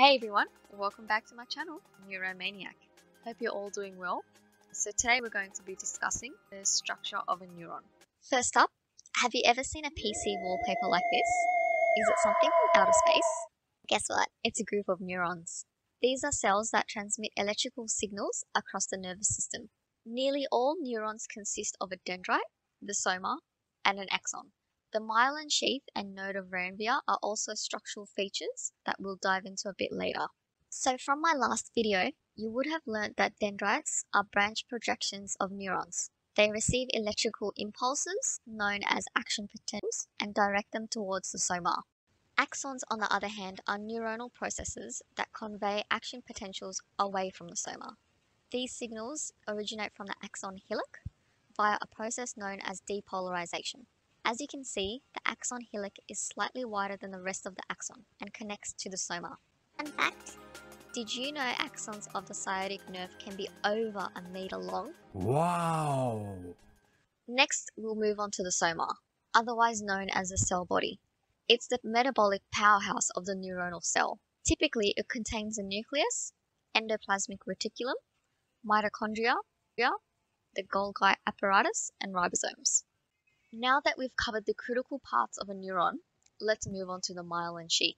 Hey everyone, welcome back to my channel, Neuromaniac. Hope you're all doing well. So today we're going to be discussing the structure of a neuron. First up, have you ever seen a PC wallpaper like this? Is it something from outer space? Guess what? It's a group of neurons. These are cells that transmit electrical signals across the nervous system. Nearly all neurons consist of a dendrite, the soma, and an axon. The myelin sheath and node of Ranvier are also structural features that we'll dive into a bit later. So from my last video, you would have learnt that dendrites are branch projections of neurons. They receive electrical impulses, known as action potentials, and direct them towards the soma. Axons, on the other hand, are neuronal processes that convey action potentials away from the soma. These signals originate from the axon hillock via a process known as depolarization. As you can see, the axon hillock is slightly wider than the rest of the axon and connects to the soma. Fun fact, did you know axons of the sciatic nerve can be over a meter long? Wow! Next, we'll move on to the soma, otherwise known as the cell body. It's the metabolic powerhouse of the neuronal cell. Typically, it contains the nucleus, endoplasmic reticulum, mitochondria, the Golgi apparatus, and ribosomes. Now that we've covered the critical parts of a neuron, let's move on to the myelin sheath.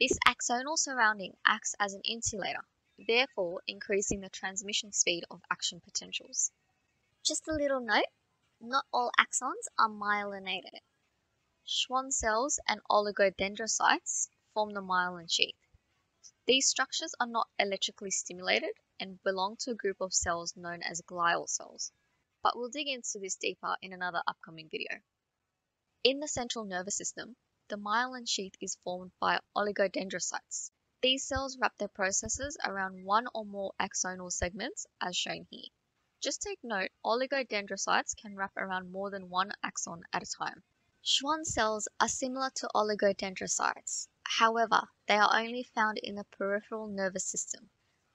This axonal surrounding acts as an insulator, therefore increasing the transmission speed of action potentials. Just a little note, not all axons are myelinated. Schwann cells and oligodendrocytes form the myelin sheath. These structures are not electrically stimulated and belong to a group of cells known as glial cells. But we'll dig into this deeper in another upcoming video. In the central nervous system, the myelin sheath is formed by oligodendrocytes. These cells wrap their processes around one or more axonal segments, as shown here. Just take note, oligodendrocytes can wrap around more than one axon at a time. Schwann cells are similar to oligodendrocytes. However, they are only found in the peripheral nervous system.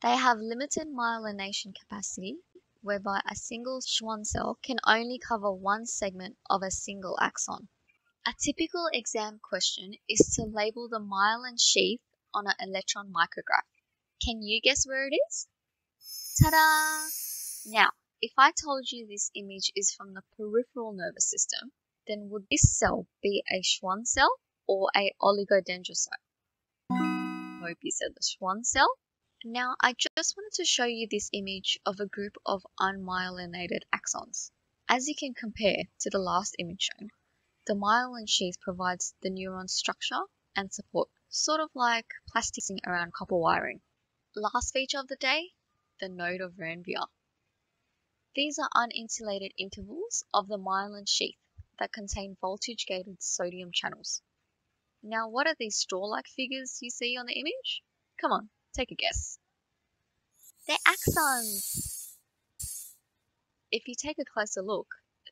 They have limited myelination capacity, whereby a single Schwann cell can only cover one segment of a single axon. A typical exam question is to label the myelin sheath on an electron micrograph. Can you guess where it is? Ta-da! Now, if I told you this image is from the peripheral nervous system, then would this cell be a Schwann cell or a oligodendrocyte? Hope you said the Schwann cell. Now, I just wanted to show you this image of a group of unmyelinated axons. As you can compare to the last image shown, the myelin sheath provides the neuron structure and support, sort of like plasticing around copper wiring. Last feature of the day, the node of Ranvier. These are uninsulated intervals of the myelin sheath that contain voltage-gated sodium channels. Now, what are these straw-like figures you see on the image? Come on. Take a guess. They're axons! If you take a closer look,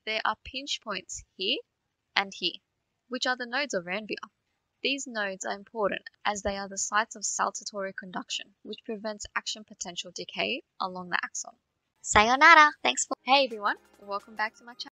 there are pinch points here and here, which are the nodes of Ranvier. These nodes are important as they are the sites of saltatory conduction, which prevents action potential decay along the axon. Sayonara! Thanks for- Hey everyone, welcome back to my channel.